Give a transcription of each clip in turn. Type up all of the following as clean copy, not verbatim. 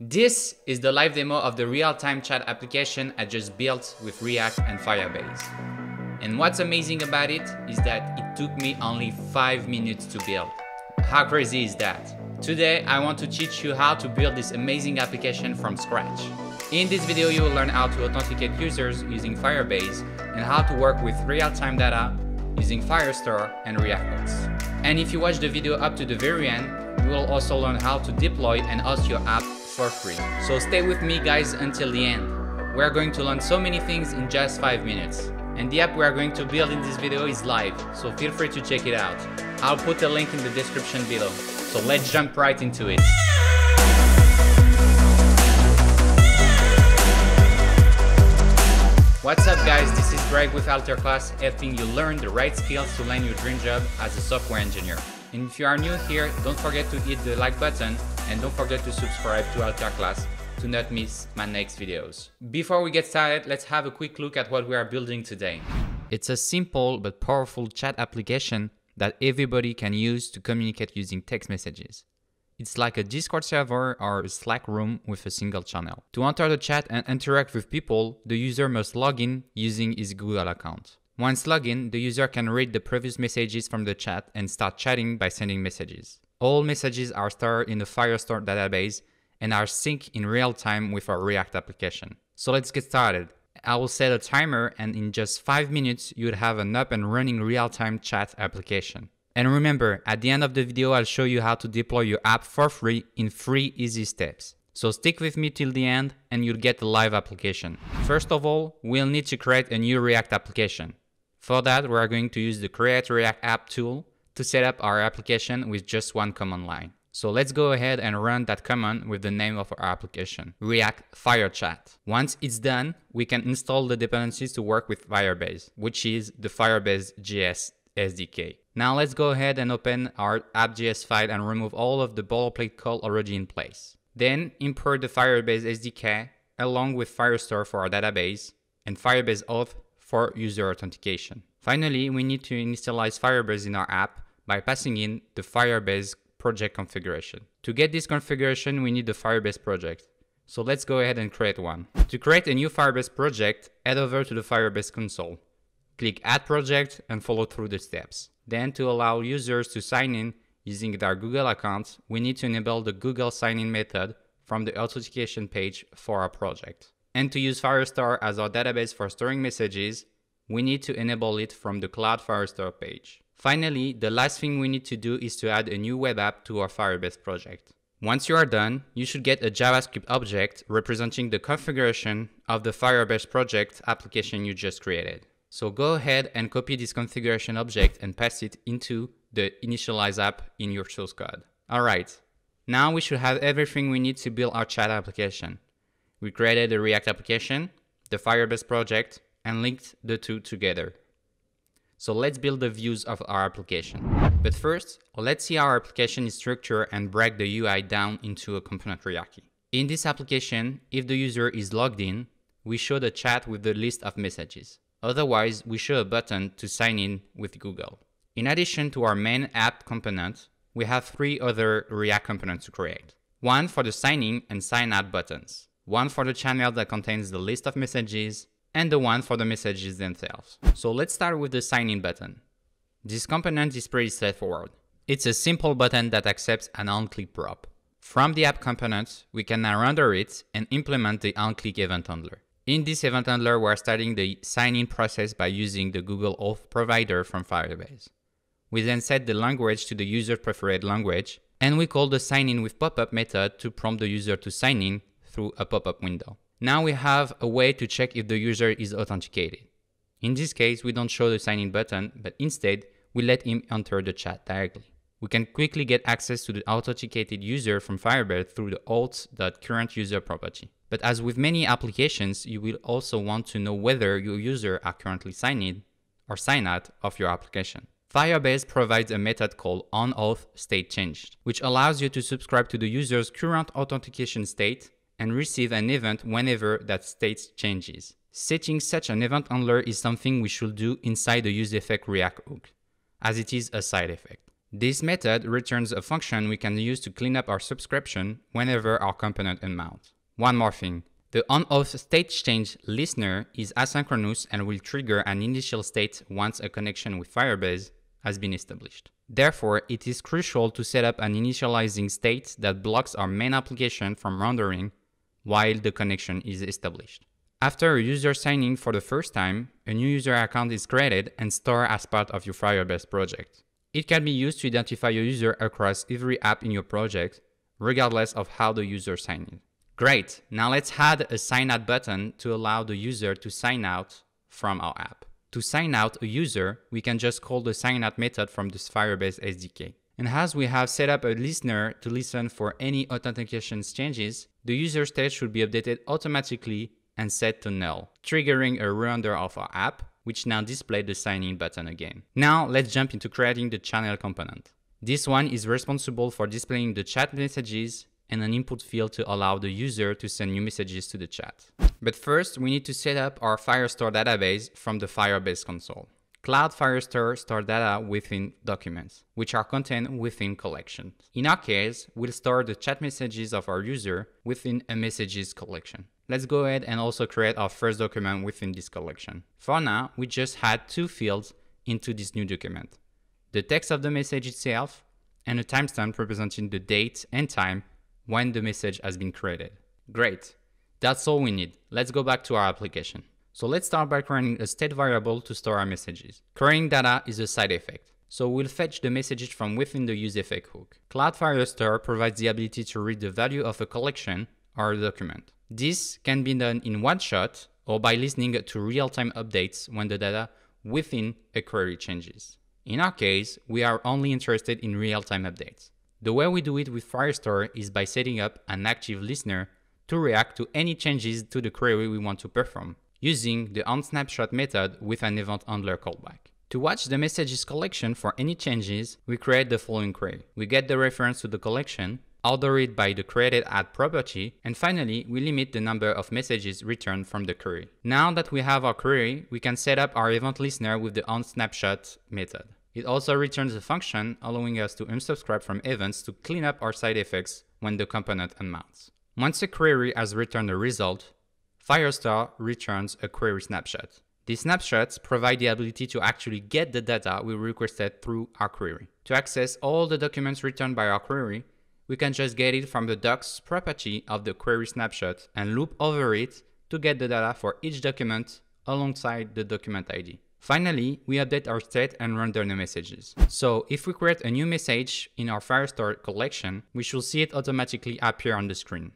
This is the live demo of the real-time chat application I just built with React and Firebase. And what's amazing about it is that it took me only 5 minutes to build. How crazy is that? Today, I want to teach you how to build this amazing application from scratch. In this video, you will learn how to authenticate users using Firebase and how to work with real-time data using Firestore and React hooks. And if you watch the video up to the very end, you will also learn how to deploy and host your app for free. So stay with me guys until the end. We are going to learn so many things in just 5 minutes. And the app we are going to build in this video is live, so feel free to check it out. I'll put a link in the description below. So let's jump right into it. What's up guys, this is Greg with AlterClass, helping you learn the right skills to land your dream job as a software engineer. And if you are new here, don't forget to hit the like button and don't forget to subscribe to AlterClass to not miss my next videos. Before we get started, let's have a quick look at what we are building today. It's a simple but powerful chat application that everybody can use to communicate using text messages. It's like a Discord server or a Slack room with a single channel. To enter the chat and interact with people, the user must log in using his Google account. Once logged in, the user can read the previous messages from the chat and start chatting by sending messages. All messages are stored in the Firestore database and are synced in real time with our React application. So let's get started. I will set a timer and in just 5 minutes, you'll have an up and running real-time chat application. And remember, at the end of the video, I'll show you how to deploy your app for free in 3 easy steps. So stick with me till the end and you'll get a live application. First of all, we'll need to create a new React application. For that, we are going to use the Create React App tool to set up our application with just one command line. So let's go ahead and run that command with the name of our application, React FireChat. Once it's done, we can install the dependencies to work with Firebase, which is the Firebase JS SDK. Now let's go ahead and open our app.js file and remove all of the boilerplate code already in place. Then import the Firebase SDK along with Firestore for our database and Firebase Auth for user authentication. Finally, we need to initialize Firebase in our app by passing in the Firebase project configuration. To get this configuration, we need the Firebase project. So let's go ahead and create one. To create a new Firebase project, head over to the Firebase console. Click Add Project and follow through the steps. Then to allow users to sign in using their Google account, we need to enable the Google sign-in method from the authentication page for our project. And to use Firestore as our database for storing messages, we need to enable it from the Cloud Firestore page. Finally, the last thing we need to do is to add a new web app to our Firebase project. Once you are done, you should get a JavaScript object representing the configuration of the Firebase project application you just created. So go ahead and copy this configuration object and paste it into the initialize app in your source code. All right, now we should have everything we need to build our chat application. We created a React application, the Firebase project, and linked the two together. So let's build the views of our application. But first, let's see how our application is structured and break the UI down into a component hierarchy. In this application, if the user is logged in, we show the chat with the list of messages. Otherwise, we show a button to sign in with Google. In addition to our main app component, we have 3 other React components to create. One for the sign-in and sign-out buttons. One for the channel that contains the list of messages, and the one for the messages themselves. So let's start with the sign-in button. This component is pretty straightforward. It's a simple button that accepts an onClick prop. From the app component, we can now render it and implement the onClick event handler. In this event handler, we're starting the sign-in process by using the Google Auth provider from Firebase. We then set the language to the user's preferred language, and we call the sign-in with pop-up method to prompt the user to sign in through a pop-up window. Now we have a way to check if the user is authenticated. In this case, we don't show the sign-in button, but instead, we let him enter the chat directly. We can quickly get access to the authenticated user from Firebase through the auth.currentUser property. But as with many applications, you will also want to know whether your user are currently signed in or signed out of your application. Firebase provides a method called onAuthStateChanged, which allows you to subscribe to the user's current authentication state and receive an event whenever that state changes. Setting such an event handler is something we should do inside the useEffect React hook, as it is a side effect. This method returns a function we can use to clean up our subscription whenever our component amounts. One more thing. The on/off state change listener is asynchronous and will trigger an initial state once a connection with Firebase has been established. Therefore, it is crucial to set up an initializing state that blocks our main application from rendering while the connection is established. After a user signing for the first time, a new user account is created and stored as part of your Firebase project. It can be used to identify your user across every app in your project, regardless of how the user signed in. Great, now let's add a sign out button to allow the user to sign out from our app. To sign out a user, we can just call the signout method from the Firebase SDK. And as we have set up a listener to listen for any authentication changes, the user state should be updated automatically and set to null, triggering a render of our app, which now displays the sign-in button again. Now let's jump into creating the channel component. This one is responsible for displaying the chat messages and an input field to allow the user to send new messages to the chat. But first, we need to set up our Firestore database from the Firebase console. Cloud Firestore stores data within documents, which are contained within collections. In our case, we'll store the chat messages of our user within a messages collection. Let's go ahead and also create our first document within this collection. For now, we just add two fields into this new document: the text of the message itself and a timestamp representing the date and time when the message has been created. Great, that's all we need. Let's go back to our application. So let's start by creating a state variable to store our messages. Creating data is a side effect, so we'll fetch the messages from within the useEffect hook. Cloud Firestore provides the ability to read the value of a collection or a document. This can be done in one shot or by listening to real-time updates when the data within a query changes. In our case, we are only interested in real-time updates. The way we do it with Firestore is by setting up an active listener to react to any changes to the query we want to perform, using the onSnapshot method with an event handler callback. To watch the messages collection for any changes, we create the following query. We get the reference to the collection, order it by the created add property, and finally, we limit the number of messages returned from the query. Now that we have our query, we can set up our event listener with the onSnapshot method. It also returns a function allowing us to unsubscribe from events to clean up our side effects when the component unmounts. Once a query has returned a result, Firestore returns a query snapshot. These snapshots provide the ability to actually get the data we requested through our query. To access all the documents returned by our query, we can just get it from the docs property of the query snapshot and loop over it to get the data for each document alongside the document ID. Finally, we update our state and render new messages. So if we create a new message in our Firestore collection, we should see it automatically appear on the screen.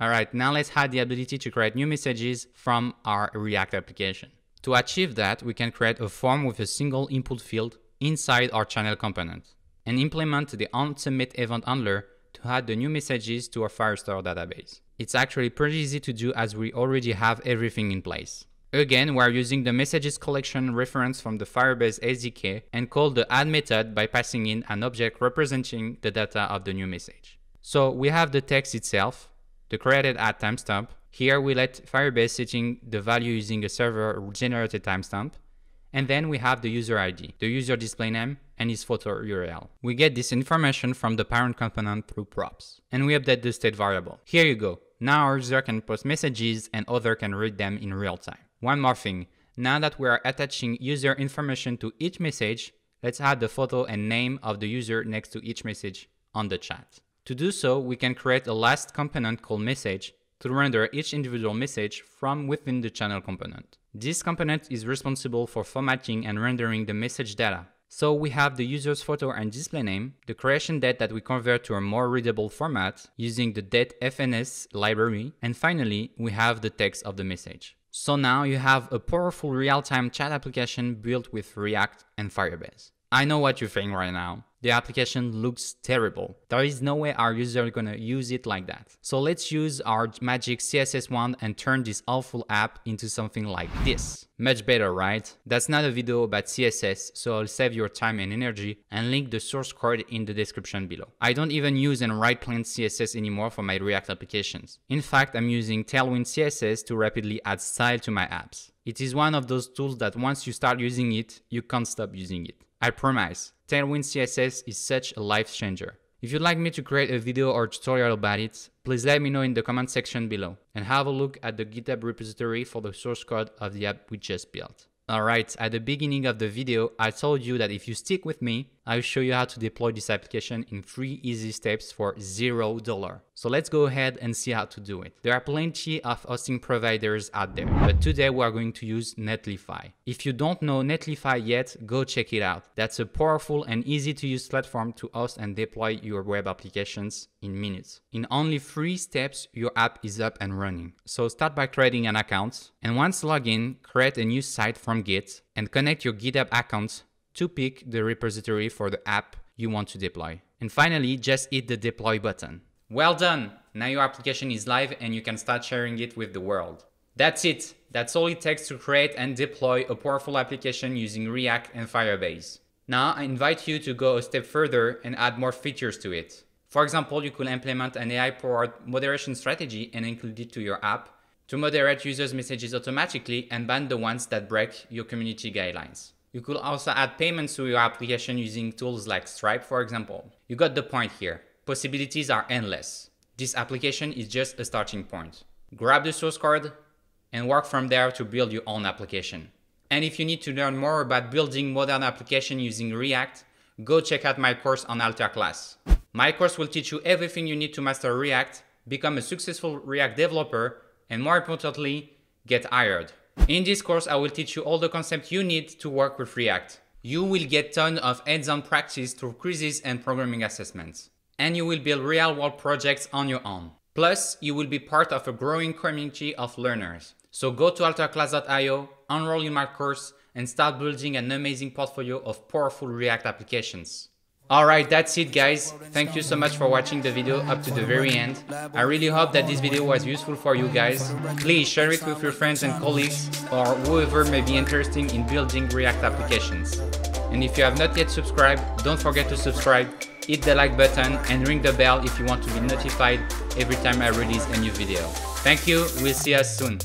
Alright, now let's add the ability to create new messages from our React application. To achieve that, we can create a form with a single input field inside our channel component and implement the onSubmit event handler to add the new messages to our Firestore database. It's actually pretty easy to do as we already have everything in place. Again, we're using the messages collection reference from the Firebase SDK and call the add method by passing in an object representing the data of the new message. So we have the text itself, the created add timestamp. Here we let Firebase setting the value using a server generated timestamp. And then we have the user ID, the user display name, and his photo URL. We get this information from the parent component through props, and we update the state variable. Here you go. Now our user can post messages and others can read them in real time. One more thing, now that we are attaching user information to each message, let's add the photo and name of the user next to each message on the chat. To do so, we can create a last component called message to render each individual message from within the channel component. This component is responsible for formatting and rendering the message data. So we have the user's photo and display name, the creation date that we convert to a more readable format using the dateFNS library, and finally, we have the text of the message. So now you have a powerful real-time chat application built with React and Firebase. I know what you're thinking right now. The application looks terrible. There is no way our users are gonna use it like that. So let's use our magic CSS wand and turn this awful app into something like this. Much better, right? That's not a video about CSS, so I'll save your time and energy and link the source code in the description below. I don't even use and write plain CSS anymore for my React applications. In fact, I'm using Tailwind CSS to rapidly add style to my apps. It is one of those tools that once you start using it, you can't stop using it. I promise, Tailwind CSS is such a life changer. If you'd like me to create a video or tutorial about it, please let me know in the comment section below, and have a look at the GitHub repository for the source code of the app we just built. Alright, at the beginning of the video, I told you that if you stick with me, I'll show you how to deploy this application in 3 easy steps for $0. So let's go ahead and see how to do it. There are plenty of hosting providers out there, but today we are going to use Netlify. If you don't know Netlify yet, go check it out. That's a powerful and easy to use platform to host and deploy your web applications in minutes. In only 3 steps, your app is up and running. So start by creating an account, and once logged in, create a new site from Git and connect your GitHub account to pick the repository for the app you want to deploy. And finally, just hit the deploy button. Well done! Now your application is live and you can start sharing it with the world. That's it! That's all it takes to create and deploy a powerful application using React and Firebase. Now I invite you to go a step further and add more features to it. For example, you could implement an AI-powered moderation strategy and include it to your app to moderate users' messages automatically and ban the ones that break your community guidelines. You could also add payments to your application using tools like Stripe, for example. You got the point here. Possibilities are endless. This application is just a starting point. Grab the source code and work from there to build your own application. And if you need to learn more about building modern applications using React, go check out my course on AlterClass. My course will teach you everything you need to master React, become a successful React developer, and more importantly, get hired. In this course, I will teach you all the concepts you need to work with React. You will get tons of hands-on practice through quizzes and programming assessments. And you will build real-world projects on your own. Plus, you will be part of a growing community of learners. So go to alterclass.io, enroll in my course, and start building an amazing portfolio of powerful React applications. Alright, that's it guys. Thank you so much for watching the video up to the very end. I really hope that this video was useful for you guys. Please share it with your friends and colleagues or whoever may be interested in building React applications. And if you have not yet subscribed, don't forget to subscribe, hit the like button and ring the bell if you want to be notified every time I release a new video. Thank you, we'll see us soon.